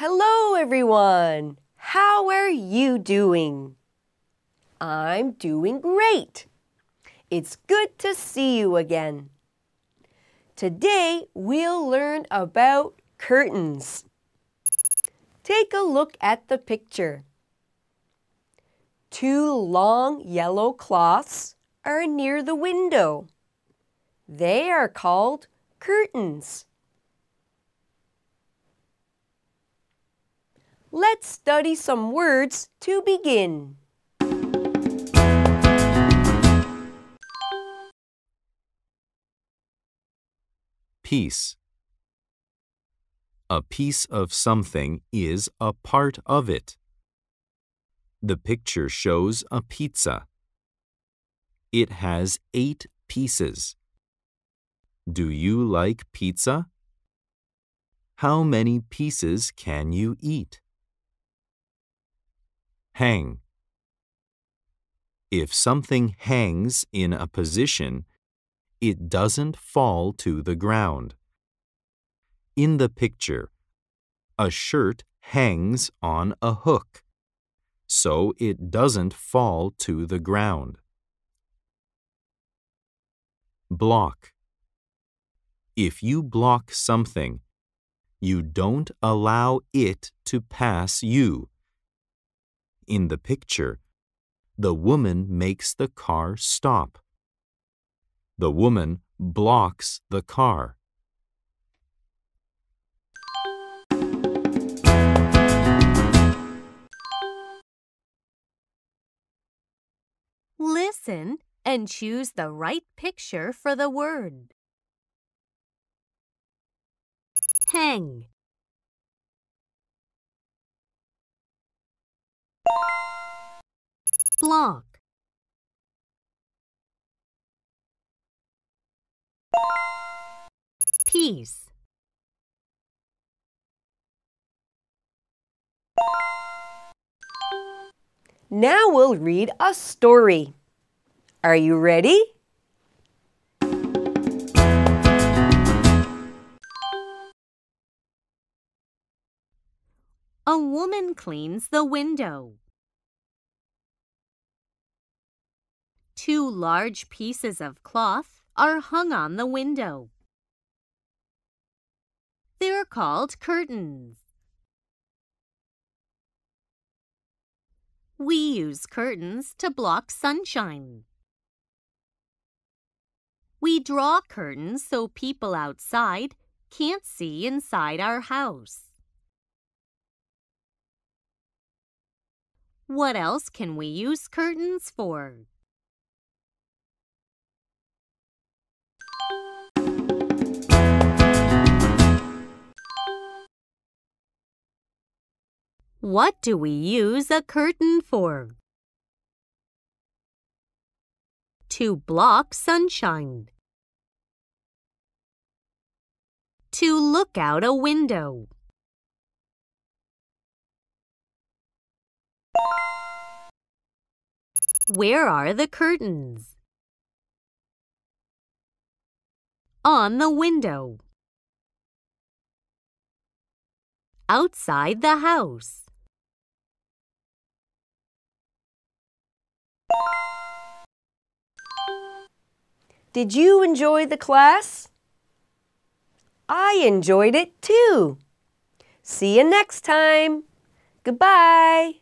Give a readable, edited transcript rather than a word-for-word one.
Hello, everyone. How are you doing? I'm doing great. It's good to see you again. Today, we'll learn about curtains. Take a look at the picture. Two long yellow cloths are near the window. They are called curtains. Let's study some words to begin. Piece. A piece of something is a part of it. The picture shows a pizza. It has 8 pieces. Do you like pizza? How many pieces can you eat? Hang. If something hangs in a position, it doesn't fall to the ground. In the picture, a shirt hangs on a hook, so it doesn't fall to the ground. Block. If you block something, you don't allow it to pass you. In the picture, the woman makes the car stop. The woman blocks the car. Listen and choose the right picture for the word. Hang. Block. Piece. Now we'll read a story. Are you ready? A woman cleans the window. Two large pieces of cloth are hung on the window. They're called curtains. We use curtains to block sunshine. We draw curtains so people outside can't see inside our house. What else can we use curtains for? What do we use a curtain for? To block sunshine. To look out a window. Where are the curtains? On the window. Outside the house. Did you enjoy the class? I enjoyed it too. See you next time. Goodbye.